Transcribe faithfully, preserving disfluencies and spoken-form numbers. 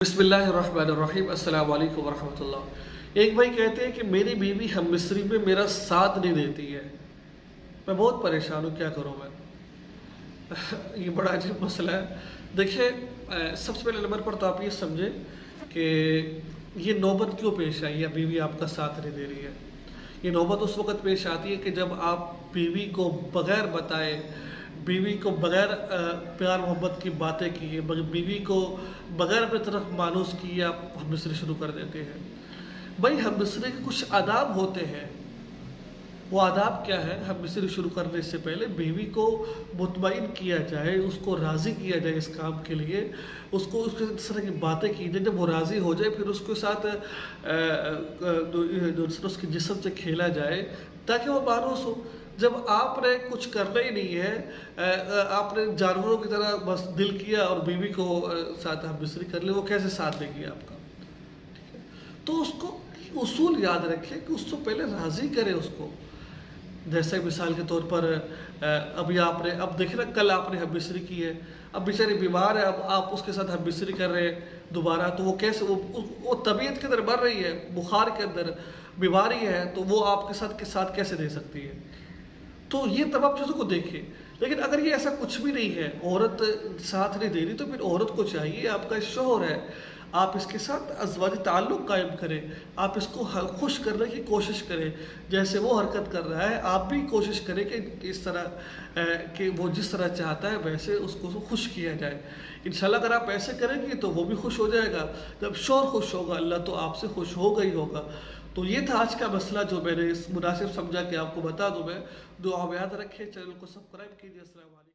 बिस्मिल्लाहिर्रहमानिर्रहीम अस्सलाम वालेकुम वरहमतुल्लाह। एक भाई कहते हैं कि मेरी बीवी हम मिस्री में मेरा साथ नहीं देती है, मैं बहुत परेशान हूँ, क्या करूँ मैं। ये बड़ा अजीब मसला है। देखिए, सबसे पहले नंबर पर तो आप ये समझे कि ये नौबत क्यों पेश आई है, बीवी आपका साथ नहीं दे रही है। ये नौबत उस वक़्त पेश आती है कि जब आप बीवी को बग़ैर बताए, बीवी को बग़ैर प्यार मोहब्बत की बातें किए, बीवी को बग़ैर अपनी तरफ मानूस किए आप हम मिस्री शुरू कर देते हैं। भाई, हम मिस्री के कुछ आदाब होते हैं। वो आदाब क्या है? हम मिस्री शुरू करने से पहले बीवी को मुतमईन किया जाए, उसको राज़ी किया जाए इस काम के लिए, उसको उसके इस तरह की बातें की जाए। जब वो राज़ी हो जाए फिर उसके साथ उसके जिस्म से खेला जाए ताकि वो मानूस हो। जब आपने कुछ करना ही नहीं है, आपने जानवरों की तरह बस दिल किया और बीवी को साथ हम मिस्री कर ले, वो कैसे साथ देगी आपका? ठीक है, तो उसको उसूल याद रखें कि उसको पहले राज़ी करें उसको। जैसे मिसाल के तौर पर अभी आपने, अब देखना कल आपने हम मिस्री की है, अब बेचारी बीमार है, अब आप उसके साथ हम मिस्री कर रहे हैं दोबारा, तो वो कैसे, वो वो तबीयत के अंदर बढ़ रही है, बुखार के अंदर बीमारी है, तो वो आपके साथ के साथ कैसे दे सकती है। तो ये तमाम चीज़ों को देखें। लेकिन अगर ये ऐसा कुछ भी नहीं है, औरत साथ नहीं दे रही, तो फिर औरत को चाहिए, आपका शोहर है, आप इसके साथ अज़वाजी ताल्लुक़ कायम करें, आप इसको खुश करने की कोशिश करें। जैसे वो हरकत कर रहा है, आप भी कोशिश करें कि इस तरह कि वो जिस तरह चाहता है वैसे उसको खुश किया जाए। इंशाल्लाह अगर आप ऐसे करेंगे तो वो भी खुश हो जाएगा। जब शोहर खुश होगा, अल्लाह तो आपसे खुश होगा ही होगा। तो ये था आज का मसला जो मैंने मुनासिब समझा कि आपको बता दूँ मैं। दुआ में याद रखें, चैनल को सब्सक्राइब कीजिए। अस्सलाम वालेकुम।